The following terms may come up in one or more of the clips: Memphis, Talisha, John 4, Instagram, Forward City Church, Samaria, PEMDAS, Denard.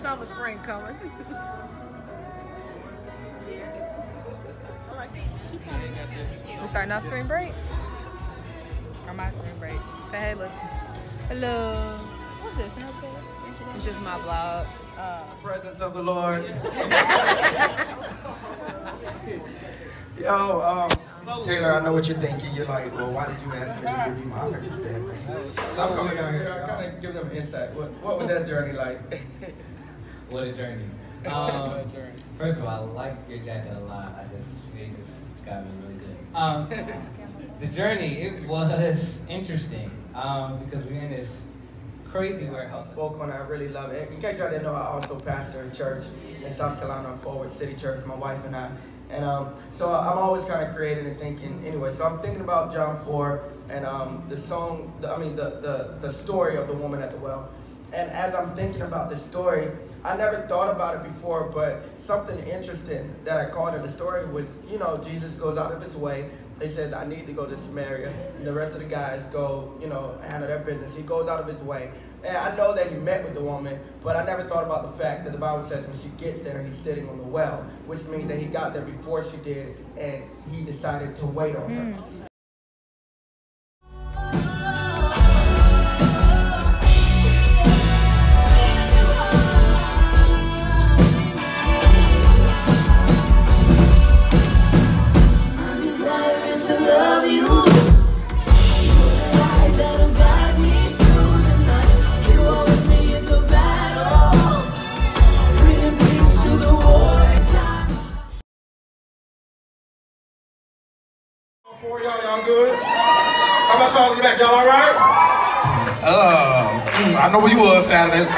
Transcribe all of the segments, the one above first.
summer, spring color. We're starting off spring break? Or my spring break? Say hey, look. Hello. What's this? It's just my vlog. Presence of the Lord. Yo, Taylor, I know what you're thinking. You're like, well, why did you ask me to give you my 100%? I'm coming down here. I kind of give them insight. What was that journey like? What a journey. First of all, I like your jacket a lot. It just got me really good. The journey, it was interesting because we're in this crazy warehouse. And I really love it. In case y'all didn't know, I also pastor a church in South Carolina, Forward City Church, my wife and I. And so I'm always kind of creating and thinking. Anyway, so I'm thinking about John 4 and the story of the woman at the well. And as I'm thinking about this story, I never thought about it before, but something interesting that I caught in the story was, you know, Jesus goes out of his way. He says, I need to go to Samaria. And the rest of the guys go, you know, handle their business. He goes out of his way. And I know that he met with the woman, but I never thought about the fact that the Bible says when she gets there, he's sitting on the well, which means that he got there before she did, and he decided to wait on her. Y'all good? How about y'all get back? Y'all all right? I know where you was Saturday.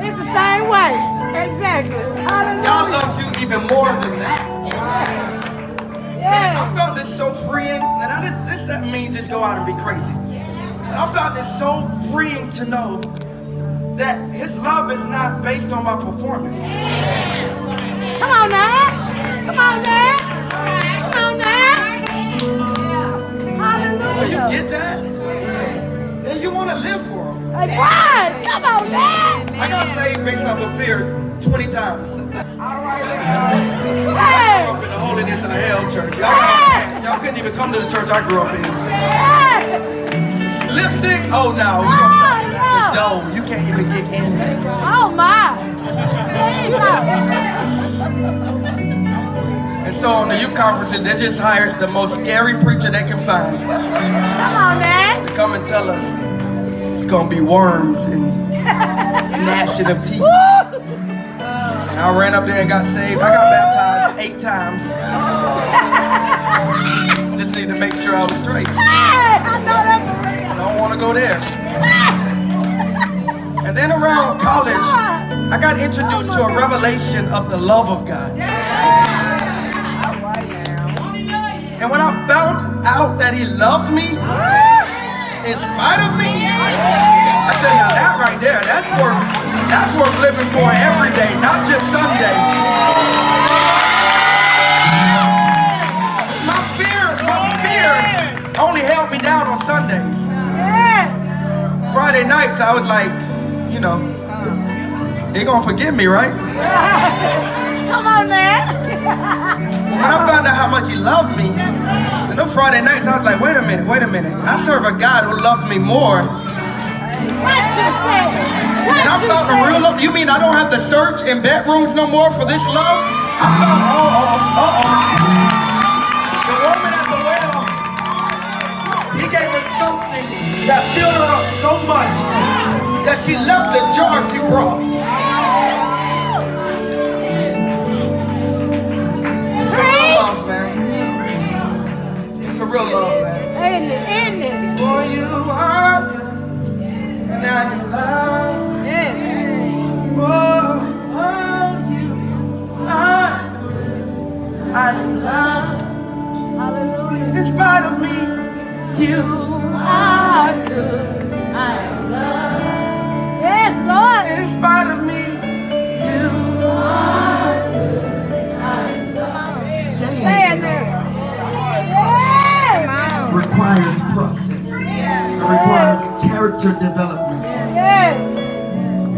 It's the same way. Exactly. even more than that. Yeah. Yeah. I found this so freeing, and this doesn't mean just go out and be crazy. But I found this so freeing to know that his love is not based on my performance. Yeah. Come on now. Come on now. Come on now. Hallelujah. When you get that, then you want to live for him. Like what? Come on now. I got saved based off of fear 20 times. All right, hey. I grew up in the holiness of the hell church. Y'all couldn't even come to the church I grew up in. Hey. Lipstick? Oh no. No, you can't even get in there. Oh my. And so on the youth conferences, they just hired the most scary preacher they can find. Come on, man. To come and tell us it's gonna be worms and gnashing of teeth. And I ran up there and got saved. I got baptized 8 times. Just need to make sure I was straight. I know that for real. I don't want to go there. And then around college, I got introduced to a revelation of the love of God. And when I found out that he loved me, in spite of me, I said, now that right there, that's worth living for every day, not just Sunday. My fear only held me down on Sundays. Friday nights, I was like, you know, they gonna forgive me, right? Come on, man. But when I found out how much he loved me, and on Friday nights I was like, wait a minute. I serve a God who loved me more. What you say? What and I found the real love. You mean I don't have to search in bedrooms no more for this love? I found, the woman at the well, he gave her something that filled her up so much that she loved the jar she brought. It's a real love, man. It's a real love, man. For you are good, and now you love. Yes. For you are good, I love. Hallelujah. In spite of me, you are good, I love. Yes, Lord. In spite of me, you are good. I love. Stand there. Yeah. Requires process. Yeah. It requires character development. Yes.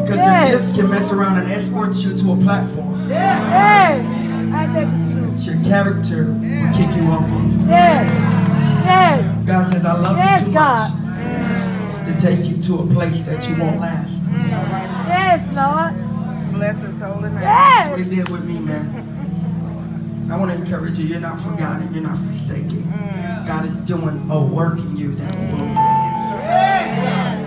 Because the gifts can mess around and escort you to a platform. Yes. It's your character will kick you off of. Yes. Yes. God says, I love you too much to take you to a place that you won't last. Yes, Lord. Bless his holy name. That's what he did with me, man. I want to encourage you. You're not forgotten. You're not forsaken. God is doing a work in you that will last.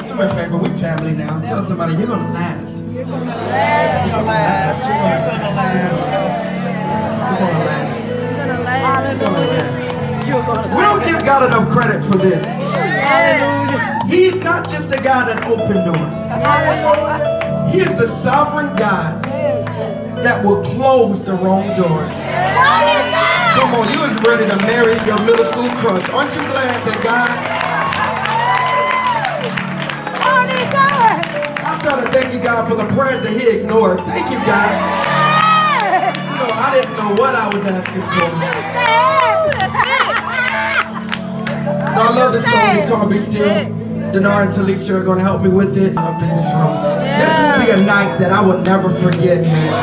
Do me a favor. We're family now. Tell somebody, you're going to last. You're going to last. You're going to last. You're going to last. You're going to last. You're going to last. We don't give God enough credit for this. Hallelujah. He's not just a God that opens doors. He is a sovereign God that will close the wrong doors. Come on, you is ready to marry your middle school crush. Aren't you glad that God? I started thanking God for the prayers that he ignored. Thank you, God. You know, I didn't know what I was asking for. So I love this song. It's called Be Still. Denard and Talisha are going to help me with it up in this room. Yeah. This will be a night that I will never forget, man.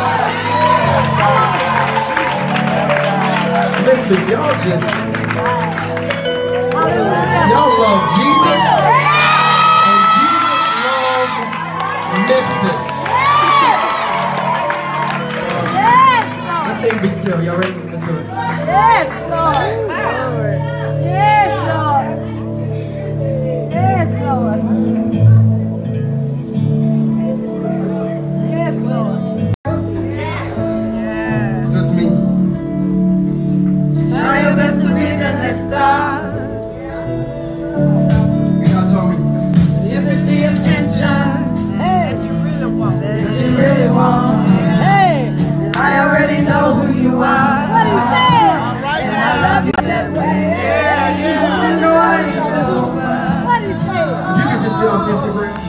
Memphis, y'all just... Y'all love Jesus, and Jesus loved Memphis. Let's sing Be Still. Y'all ready? Let's do it. Yes, Lord. Wow. Yes, Lord. Yes, Lord. Yes, Lord. Yeah. Just me. Try your best to be the next star. God told me, if it's the intention that you really want, hey. I already know who you are. get off Instagram.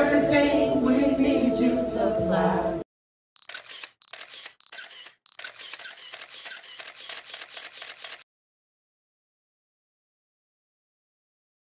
Everything we need you supply.